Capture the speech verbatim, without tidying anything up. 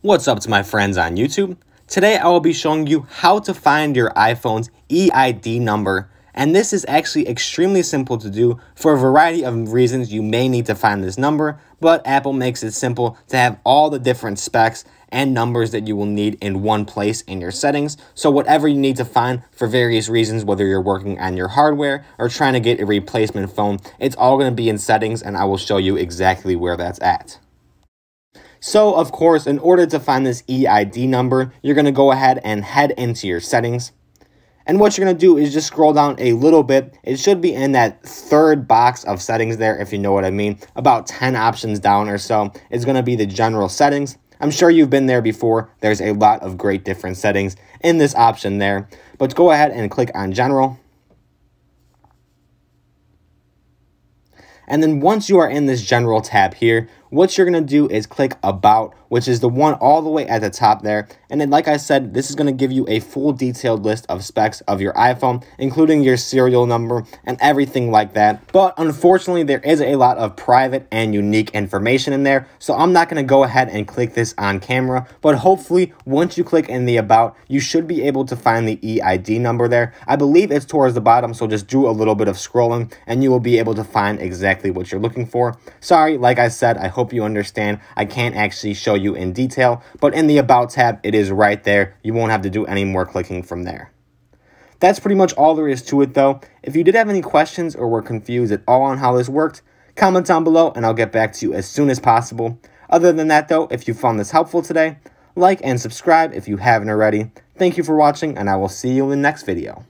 What's up to my friends on YouTube? Today I will be showing you how to find your iPhone's E I D number, and this is actually extremely simple to do for a variety of reasons. You may need to find this number, but Apple makes it simple to have all the different specs and numbers that you will need in one place in your settings. So whatever you need to find for various reasons, whether you're working on your hardware or trying to get a replacement phone, it's all going to be in settings, and I will show you exactly where that's at. So, of course, in order to find this E I D number, you're going to go ahead and head into your settings. And what you're going to do is just scroll down a little bit. It should be in that third box of settings there, if you know what I mean. About ten options down or so is going to be the general settings. I'm sure you've been there before. There's a lot of great different settings in this option there. But go ahead and click on general. And then once you are in this general tab here, what you're going to do is click about, which is the one all the way at the top there. And then, like I said, this is going to give you a full detailed list of specs of your iPhone, including your serial number and everything like that. But unfortunately, there is a lot of private and unique information in there. So I'm not going to go ahead and click this on camera. But hopefully, once you click in the about, you should be able to find the E I D number there. I believe it's towards the bottom. So just do a little bit of scrolling and you will be able to find exactly what you're looking for. Sorry, like I said, I hope Hope you understand. I can't actually show you in detail, but in the About tab, it is right there. You won't have to do any more clicking from there. That's pretty much all there is to it, though. If you did have any questions or were confused at all on how this worked, comment down below and I'll get back to you as soon as possible. Other than that, though, if you found this helpful today, like and subscribe if you haven't already. Thank you for watching, and I will see you in the next video.